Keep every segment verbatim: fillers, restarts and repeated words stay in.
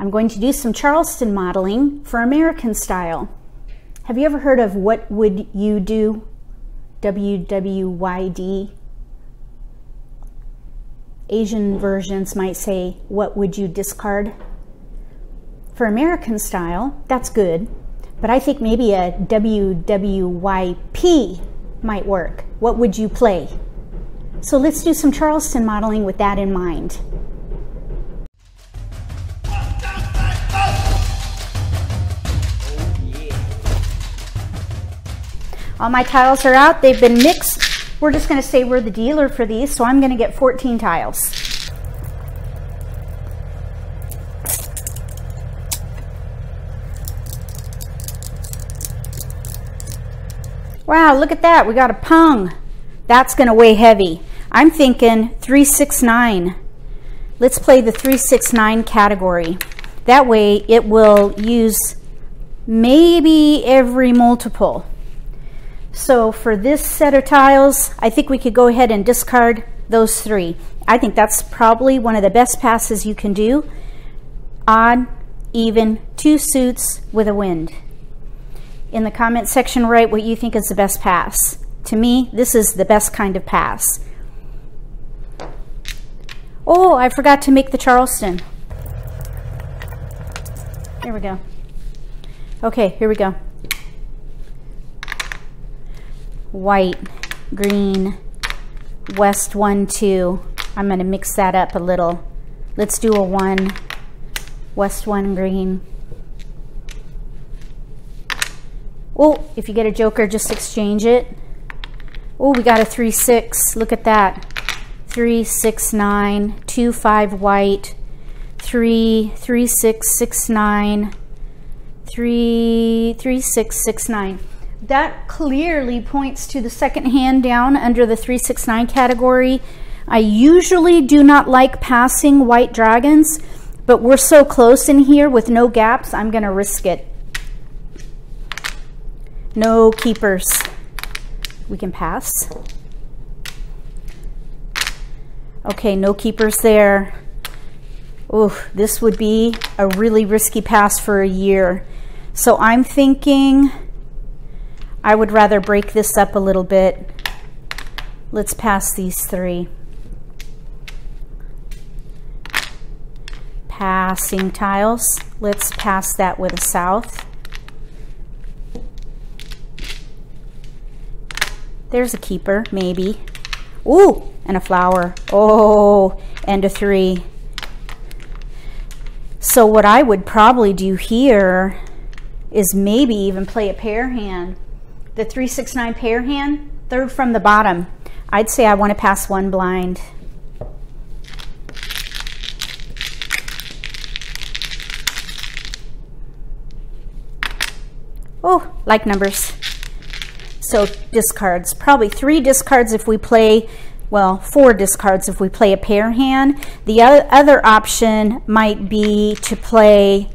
I'm going to do some Charleston modeling for American style. Have you ever heard of What Would You Do? W W Y D. Asian versions might say, what would you discard? For American style, that's good, but I think maybe a W W Y P might work. What would you play? So let's do some Charleston modeling with that in mind. All my tiles are out, they've been mixed. We're just gonna say we're the dealer for these, so I'm gonna get fourteen tiles. Wow, look at that, we got a Pung. That's gonna weigh heavy. I'm thinking three six nine. Let's play the three six nine category. That way it will use maybe every multiple. So for this set of tiles, I think we could go ahead and discard those three. I think that's probably one of the best passes you can do. Odd, even, two suits with a wind. In the comment section, write what you think is the best pass. To me, this is the best kind of pass. Oh, I forgot to make the Charleston. There we go. Okay, here we go. White, green, west one, two. I'm gonna mix that up a little. Let's do a one, west one, green. Oh, if you get a joker, just exchange it. Oh, we got a three, six, look at that. Three, six, nine, two, five, white. Three, three, six, six, nine. Three, three, six, six, nine. That clearly points to the second hand down under the three six nine category. I usually do not like passing white dragons, but we're so close in here with no gaps, I'm gonna risk it. No keepers. We can pass. Okay, no keepers there. Oof, this would be a really risky pass for a year. So I'm thinking I would rather break this up a little bit. Let's pass these three. Passing tiles. Let's pass that with a south. There's a keeper, maybe. Ooh, and a flower. Oh, and a three. So what I would probably do here is maybe even play a pair hand. The three six nine pair hand, third from the bottom. I'd say I want to pass one blind. Oh, like numbers. So discards, probably three discards if we play, well, four discards if we play a pair hand. The other option might be to play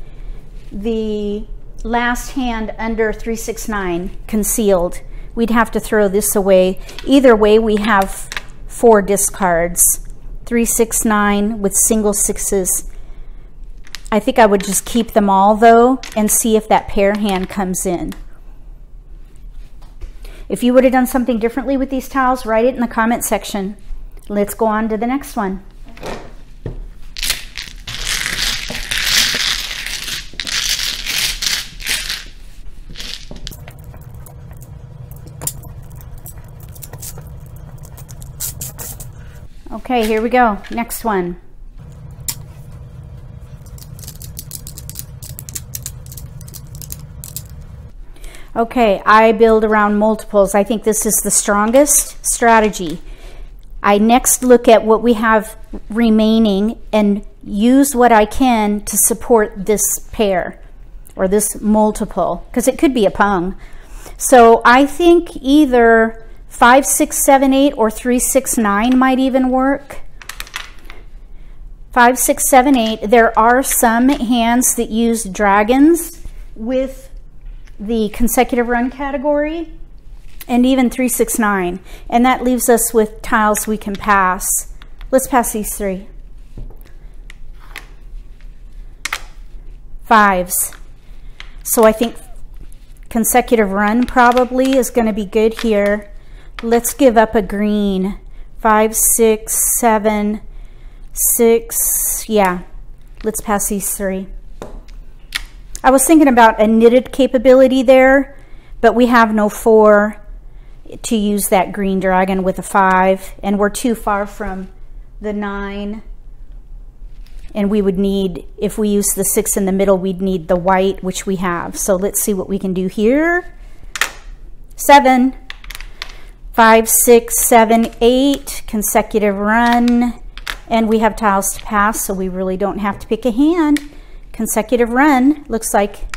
the last hand under three six nine concealed. We'd have to throw this away. Either way, we have four discards. three six nine with single sixes. I think I would just keep them all though and see if that pair hand comes in. If you would have done something differently with these tiles, write it in the comment section. Let's go on to the next one. Okay, here we go. Next one. Okay, I build around multiples. I think this is the strongest strategy. I next look at what we have remaining and use what I can to support this pair or this multiple, because it could be a Pung. So I think either Five, six, seven, eight, or three, six, nine might even work. Five, six, seven, eight. There are some hands that use dragons with the consecutive run category, and even three, six, nine. And that leaves us with tiles we can pass. Let's pass these three. fives. So I think consecutive run probably is going to be good here. Let's give up a green. Five, six, seven, six. Yeah, let's pass these three. I was thinking about a knitted capability there, but we have no four to use that green dragon with a five, and we're too far from the nine. And we would need, if we use the six in the middle, we'd need the white, which we have. So let's see what we can do here. Seven, five, six, seven, eight, consecutive run. And we have tiles to pass, so we really don't have to pick a hand. Consecutive run looks like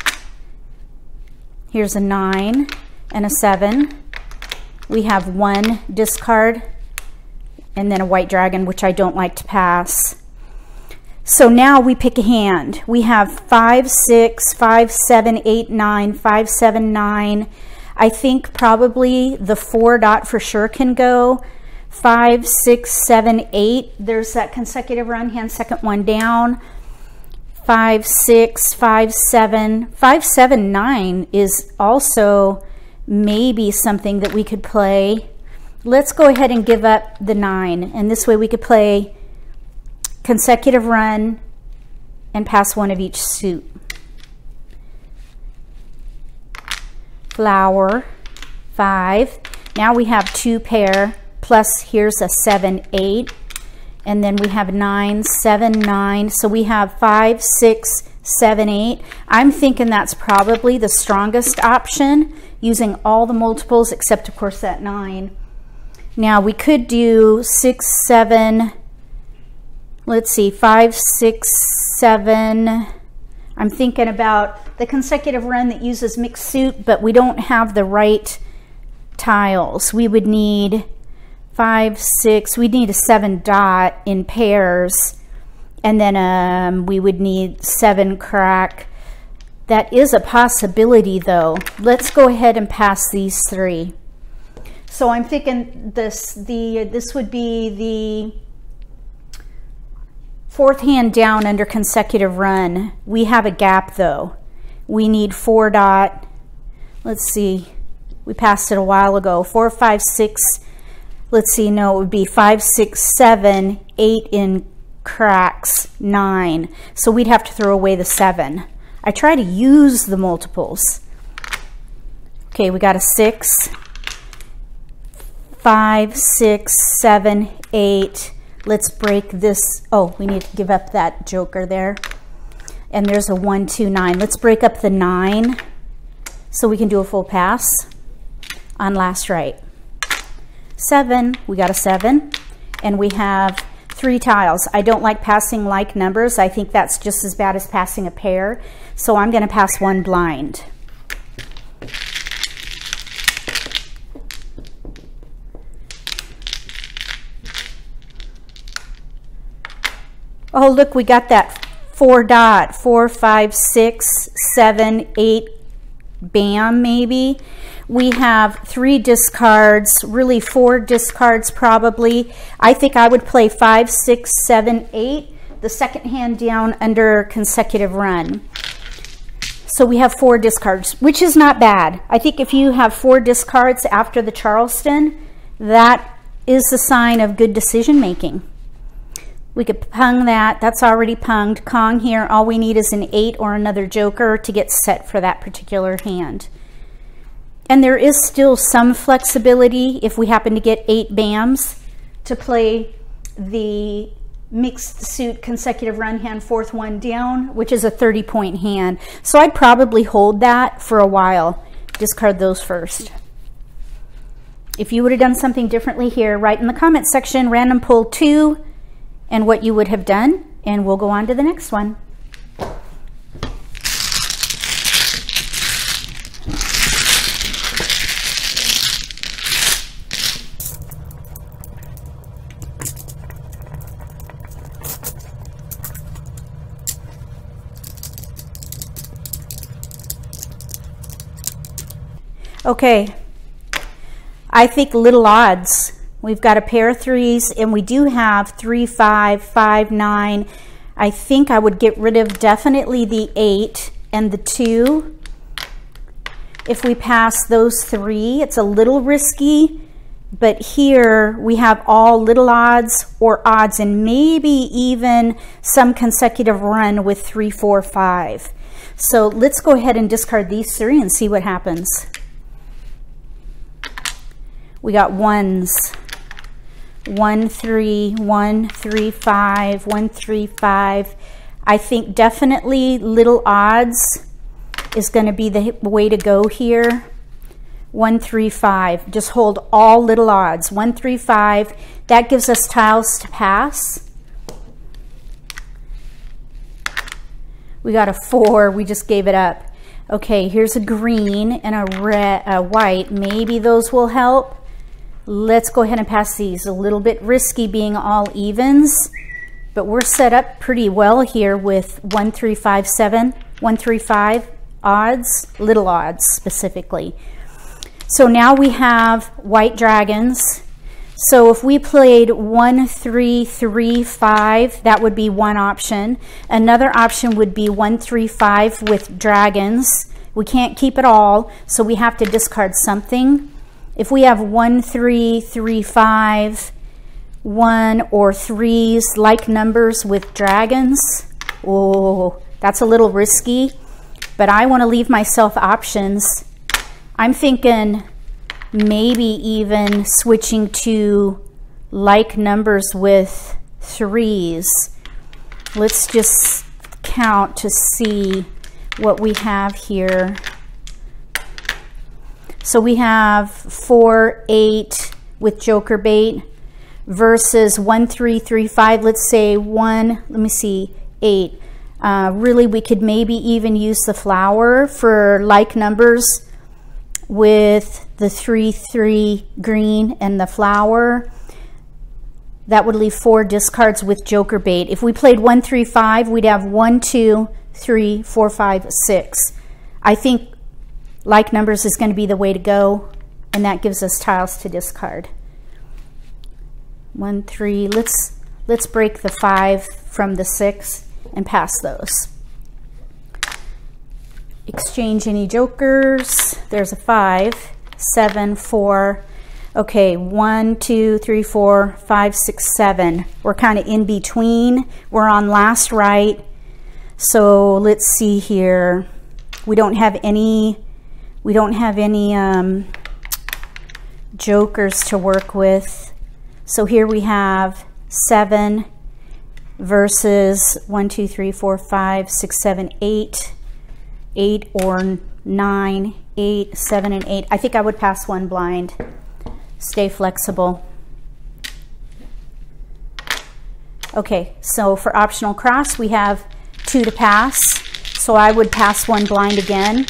here's a nine and a seven. We have one discard and then a white dragon, which I don't like to pass. So now we pick a hand. We have five, six, five, seven, eight, nine, five, seven, nine. I think probably the four dot for sure can go. Five, six, seven, eight. There's that consecutive run hand, second one down. Five, six, five, seven. Five, seven, nine is also maybe something that we could play. Let's go ahead and give up the nine. And this way we could play consecutive run and pass one of each suit. Flower, five. Now we have two pair, plus here's a seven, eight. And then we have nine, seven, nine. So we have five, six, seven, eight. I'm thinking that's probably the strongest option, using all the multiples except of course that nine. Now we could do six, seven, let's see, five, six, seven. I'm thinking about the consecutive run that uses mixed suit, but we don't have the right tiles. We would need five, six, we'd need a seven dot in pairs, and then um, we would need seven crack. That is a possibility though. Let's go ahead and pass these three. So I'm thinking this, the, this would be the fourth hand down under consecutive run. We have a gap though. We need four dot. Let's see. We passed it a while ago. Four, five, six. Let's see. No, it would be five, six, seven, eight in cracks, nine. So we'd have to throw away the seven. I try to use the multiples. Okay, we got a six, five, six, seven, eight. Let's break this. Oh, we need to give up that joker there. And there's a one, two, nine. Let's break up the nine so we can do a full pass on last right. Seven, we got a seven. And we have three tiles. I don't like passing like numbers. I think that's just as bad as passing a pair. So I'm gonna pass one blind. Oh, look, we got that four dot, four, five, six, seven, eight, bam, maybe. We have three discards, really four discards probably. I think I would play five, six, seven, eight, the second hand down under consecutive run. So we have four discards, which is not bad. I think if you have four discards after the Charleston, that is the sign of good decision making. We could pung that. That's already punged. Kong here. All we need is an eight or another joker to get set for that particular hand. And there is still some flexibility if we happen to get eight bams to play the mixed suit consecutive run hand, fourth one down, which is a thirty point hand. So I'd probably hold that for a while. Discard those first. If you would have done something differently here, write in the comment section, random pull two, and what you would have done, and we'll go on to the next one. Okay, I think little odds. We've got a pair of threes, and we do have three, five, five, nine. I think I would get rid of definitely the eight and the two. If we pass those three, it's a little risky, but here we have all little odds or odds and maybe even some consecutive run with three, four, five. So let's go ahead and discard these three and see what happens. We got ones. One, three, one, three, five, one, three, five. I think definitely little odds is going to be the way to go here. One, three, five. Just hold all little odds. One, three, five. That gives us tiles to pass. We got a four. We just gave it up. Okay, here's a green and a red, a white. Maybe those will help. Let's go ahead and pass these. A little bit risky being all evens, but we're set up pretty well here with one, three, five, seven, one, three, five odds, little odds specifically. So now we have white dragons. So if we played one, three, three, five, that would be one option. Another option would be one, three, five with dragons. We can't keep it all, so we have to discard something. If we have one, three, three, five, one or threes, like numbers with dragons, oh, that's a little risky, but I want to leave myself options. I'm thinking maybe even switching to like numbers with threes. Let's just count to see what we have here. So we have four, eight with joker bait versus one, three, three, five. Let's say one, let me see, eight. Uh, really, we could maybe even use the flower for like numbers with the three, three green and the flower. That would leave four discards with joker bait. If we played one, three, five, we'd have one, two, three, four, five, six. I think like numbers is going to be the way to go, and that gives us tiles to discard. One, three, let's, let's break the five from the six and pass those. Exchange any jokers. There's a five, seven, four. Okay, one, two, three, four, five, six, seven. We're kind of in between. We're on last right. So let's see here. We don't have any We don't have any um, jokers to work with. So here we have seven versus one, two, three, four, five, six, seven, eight, eight or nine, eight, seven and eight. I think I would pass one blind. Stay flexible. Okay, so for optional cross, we have two to pass. So I would pass one blind again.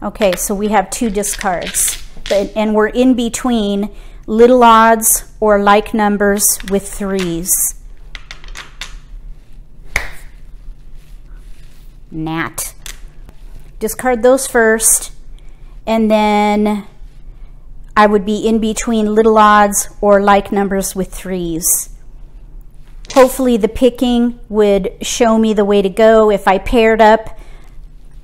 Okay, so we have two discards, but, and we're in between little odds or like numbers with threes. Nat. Discard those first, and then I would be in between little odds or like numbers with threes. Hopefully the picking would show me the way to go. If I paired up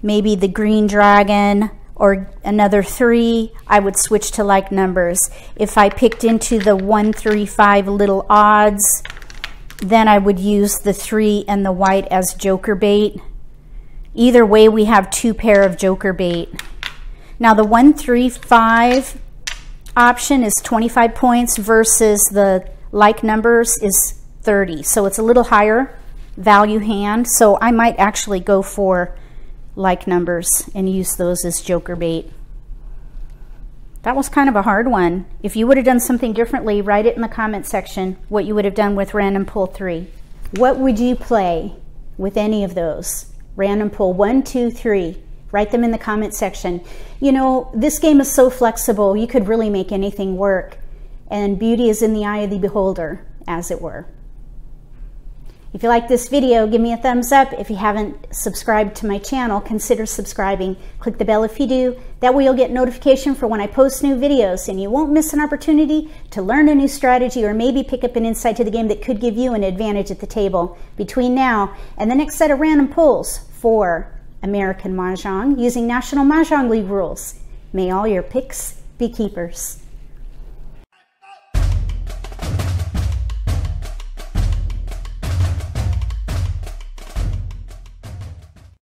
maybe the green dragon or another three, I would switch to like numbers. If I picked into the one, three, five little odds, then I would use the three and the white as joker bait. Either way, we have two pair of joker bait. Now the one, three, five option is twenty-five points versus the like numbers is thirty. So it's a little higher value hand. So I might actually go for like numbers and use those as joker bait. That was kind of a hard one. If you would have done something differently, write it in the comment section what you would have done with random pull three. What would you play with any of those? Random pull one, two, three. Write them in the comment section. You know, this game is so flexible, you could really make anything work. And beauty is in the eye of the beholder, as it were. If you like this video, give me a thumbs up. If you haven't subscribed to my channel, consider subscribing. Click the bell if you do. That way you'll get notification for when I post new videos, and you won't miss an opportunity to learn a new strategy or maybe pick up an insight to the game that could give you an advantage at the table. Between now and the next set of random polls for American Mahjong using National Mah Jongg League rules, may all your picks be keepers.